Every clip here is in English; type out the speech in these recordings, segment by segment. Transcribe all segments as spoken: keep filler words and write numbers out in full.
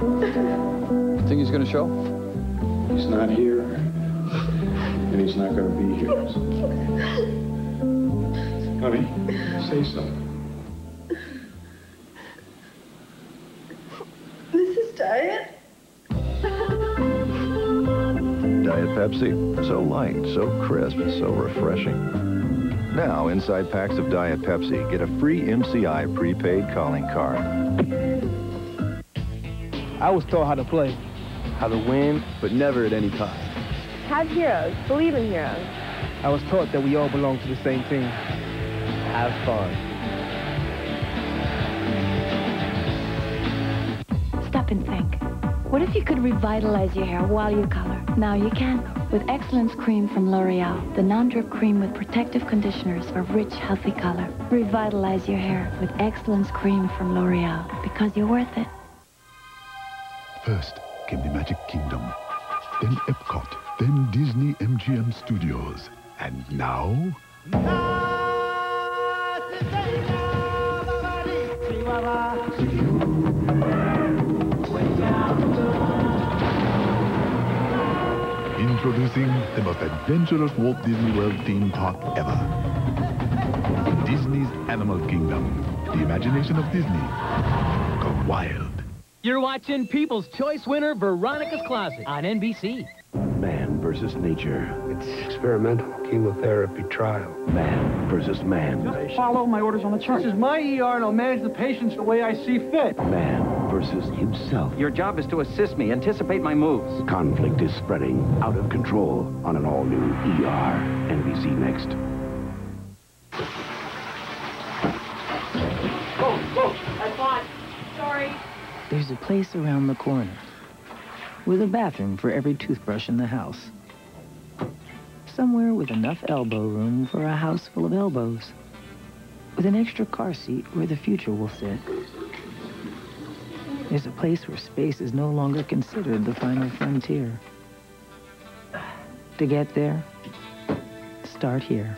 Think he's going to show? He's not here, and he's not going to be here. Honey, say something. Missus Diet? Diet Pepsi. So light, so crisp, so refreshing. Now, inside packs of Diet Pepsi, get a free M C I prepaid calling card. I was taught how to play, how to win, but never at any cost. Have heroes. Believe in heroes. I was taught that we all belong to the same team. Have fun. Stop and think. What if you could revitalize your hair while you color? Now you can. With Excellence Cream from L'Oreal, the non-drip cream with protective conditioners for rich, healthy color. Revitalize your hair with Excellence Cream from L'Oreal, because you're worth it. First came the Magic Kingdom, then Epcot, then Disney M G M Studios, and now... Introducing the most adventurous Walt Disney World theme park ever. Disney's Animal Kingdom. The imagination of Disney gone wild. You're watching People's Choice winner Veronica's Closet on N B C. Man versus nature. It's experimental chemotherapy trial. Man versus man. Just follow my orders on the chart. This is my E R and I'll manage the patients the way I see fit. Man versus himself. Your job is to assist me, anticipate my moves. Conflict is spreading out of control on an all-new E R. N B C next. Whoa, whoa, I thought. Sorry. There's a place around the corner with a bathroom for every toothbrush in the house. Somewhere with enough elbow room for a house full of elbows. With an extra car seat where the future will sit. There's a place where space is no longer considered the final frontier. To get there, start here.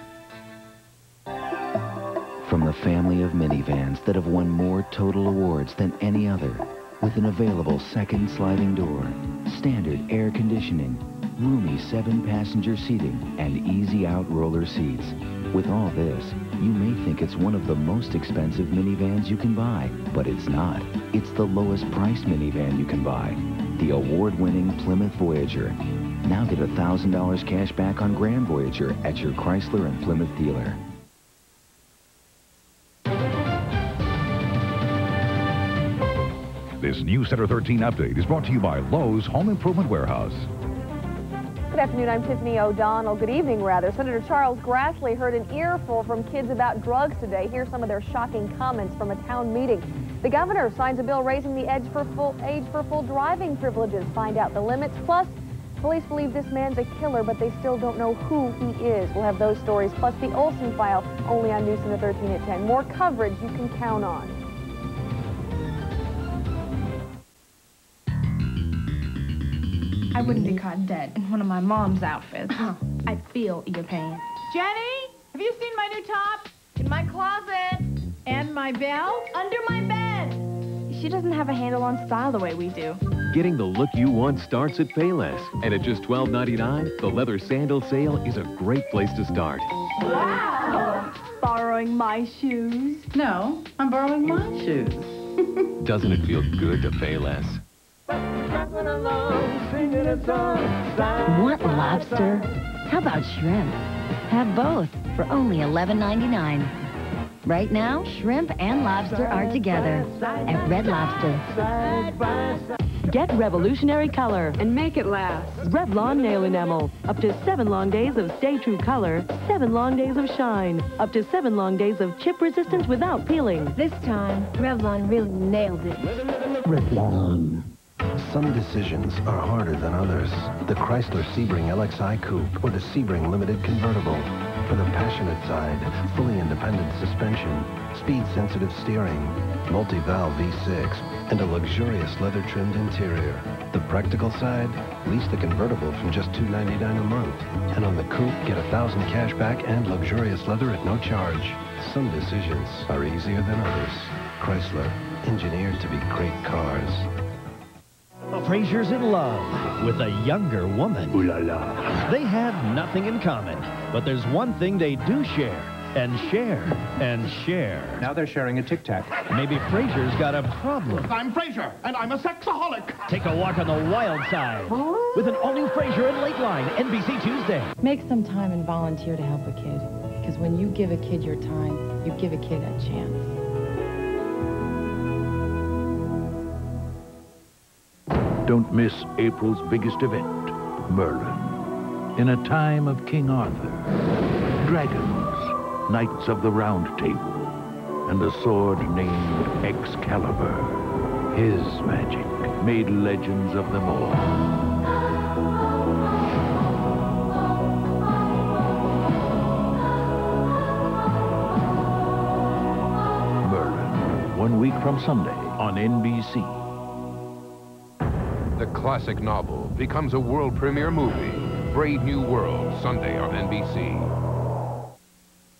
From the family of minivans that have won more total awards than any other, with an available second sliding door, standard air conditioning, roomy seven-passenger seating, and easy-out roller seats. With all this, you may think it's one of the most expensive minivans you can buy, but it's not. It's the lowest priced minivan you can buy. The award-winning Plymouth Voyager. Now get one thousand dollars cash back on Grand Voyager at your Chrysler and Plymouth dealer. This News Center thirteen update is brought to you by Lowe's Home Improvement Warehouse. Good afternoon, I'm Tiffany O'Donnell. Good evening, rather. Senator Charles Grassley heard an earful from kids about drugs today. Here's some of their shocking comments from a town meeting. The governor signs a bill raising the age for full, age for full driving privileges. Find out the limits. Plus, police believe this man's a killer, but they still don't know who he is. We'll have those stories, plus the Olsen file, only on News Center thirteen at ten. More coverage you can count on. I wouldn't be caught dead in one of my mom's outfits. I'd feel your pain. Jenny, have you seen my new top? In my closet. And my belt? Under my bed. She doesn't have a handle on style the way we do. Getting the look you want starts at Payless. And at just twelve ninety-nine, the leather sandal sale is a great place to start. Wow! Borrowing my shoes? No, I'm borrowing my shoes. Doesn't it feel good to pay less? Want lobster? How about shrimp? Have both for only eleven ninety-nine. Right now, shrimp and lobster are together at Red Lobster. Get revolutionary color and make it last. Revlon nail enamel. Up to seven long days of stay true color, seven long days of shine, up to seven long days of chip resistance without peeling. This time, Revlon really nailed it. Revlon. Some decisions are harder than others. The Chrysler Sebring L X I Coupe or the Sebring Limited Convertible. For the passionate side, fully independent suspension, speed-sensitive steering, multi-valve V six, and a luxurious leather-trimmed interior. The practical side, lease the convertible from just two ninety-nine a month. And on the coupe, get one thousand cash back and luxurious leather at no charge. Some decisions are easier than others. Chrysler, engineered to be great cars. Frasier's in love with a younger woman. Ooh la la. They have nothing in common, but there's one thing they do share, and share, and share. Now they're sharing a Tic Tac. Maybe Frasier's got a problem. I'm Frasier, and I'm a sexaholic. Take a walk on the wild side with an all-new Frasier and Late Line, N B C Tuesday. Make some time and volunteer to help a kid, because when you give a kid your time, you give a kid a chance. Don't miss April's biggest event, Merlin. In a time of King Arthur, dragons, knights of the Round Table, and a sword named Excalibur. His magic made legends of them all. Merlin, one week from Sunday on N B C. The classic novel becomes a world premiere movie. Brave New World, Sunday on N B C.